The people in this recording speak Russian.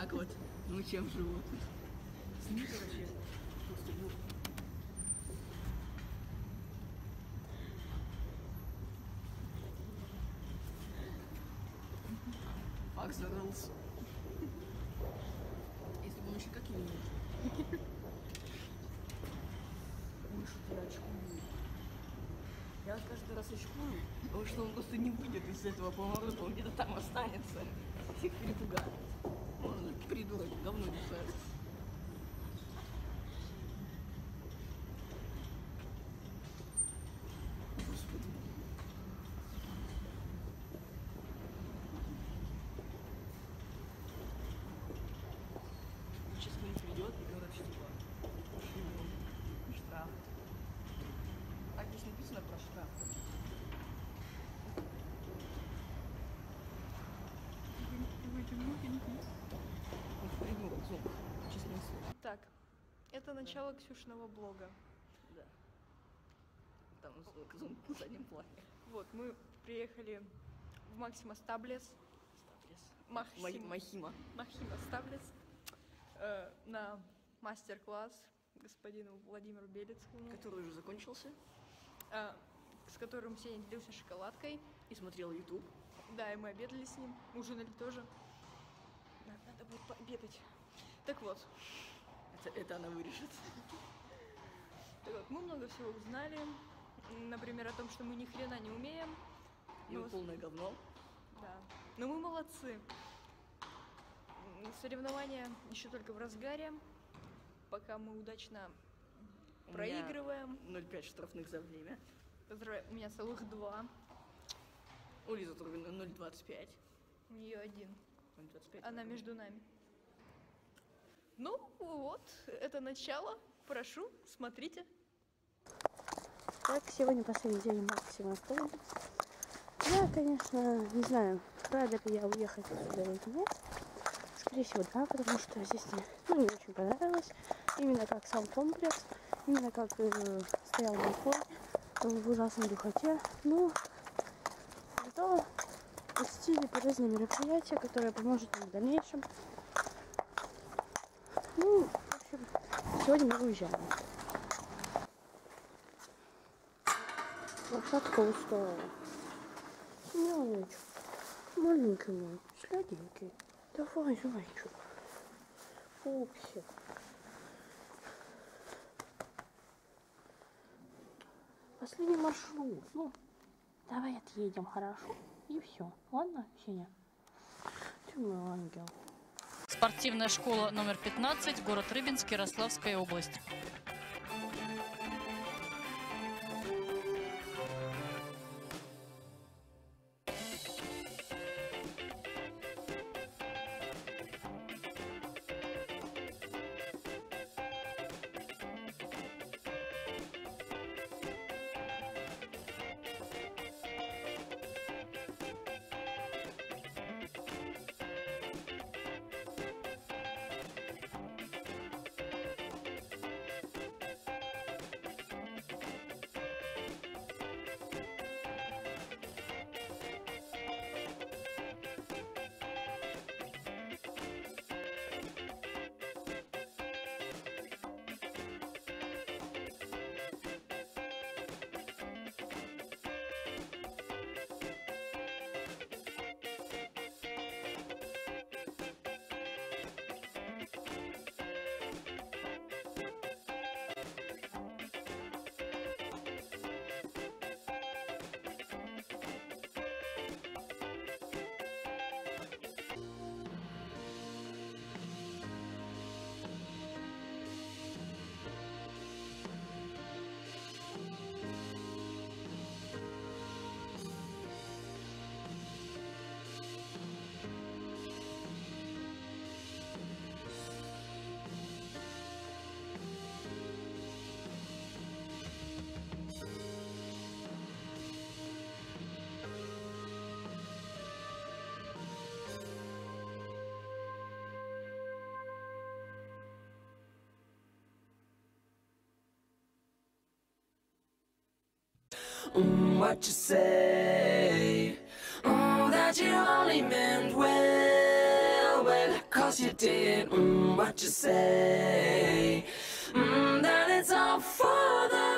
так вот. Ну чем животных? Снизу вообще. Факс зарылся. Если бы он еще какие-нибудь. Больше туда очкую. Я каждый раз очкую, потому что он просто не выйдет из этого поворота, он где-то там останется. Всех перепугает. Он придурок, говно дышает. Сейчас кто-нибудь придет и говорит, что типа, штраф. А здесь написано про штраф. Так, это начало Ксюшиного блога. Да. Там зум на заднем плане. Вот, мы приехали в Maxima Stables. Maxima Stables. На мастер-класс господину Владимиру Белецкому. Который уже закончился. С которым Сеня делился шоколадкой. И смотрел YouTube. Да, и мы обедали с ним, ужинали тоже. Надо будет пообедать. Так вот. Это она вырежет. Так вот, мы много всего узнали. Например, о том, что мы ни хрена не умеем. И мы полное говно. Да. Но мы молодцы. Соревнования еще только в разгаре. Пока мы удачно проигрываем. 0,5 штрафных за время. Поздравляю, у меня целых 2. У Лизы только 0,25. У нее 1. 0,25. Она между нами. Ну вот, это начало. Прошу, смотрите. Так, сегодня последний день Maxima Stables. Я, конечно, не знаю, рада ли я уехать отсюда или нет. Скорее всего, да, потому что здесь мне, ну, не очень понравилось. Именно как сам комплекс, именно как стоял балкон в ужасной духоте. Но зато посетили полезные мероприятия, которые поможет нам в дальнейшем. Ну, в общем, сегодня мы уезжаем. Лошадка устала. Мелочь. Маленький мой, сладенький. Давай, зайчик. Фуксик. Последний маршрут. Ну, давай отъедем, хорошо? И все. Ладно, Сеня? Ты мой ангел. Спортивная школа номер 15, город Рыбинск, Ярославская область. What you say? That you only meant well, well, 'cause you did what you say, that it's all for the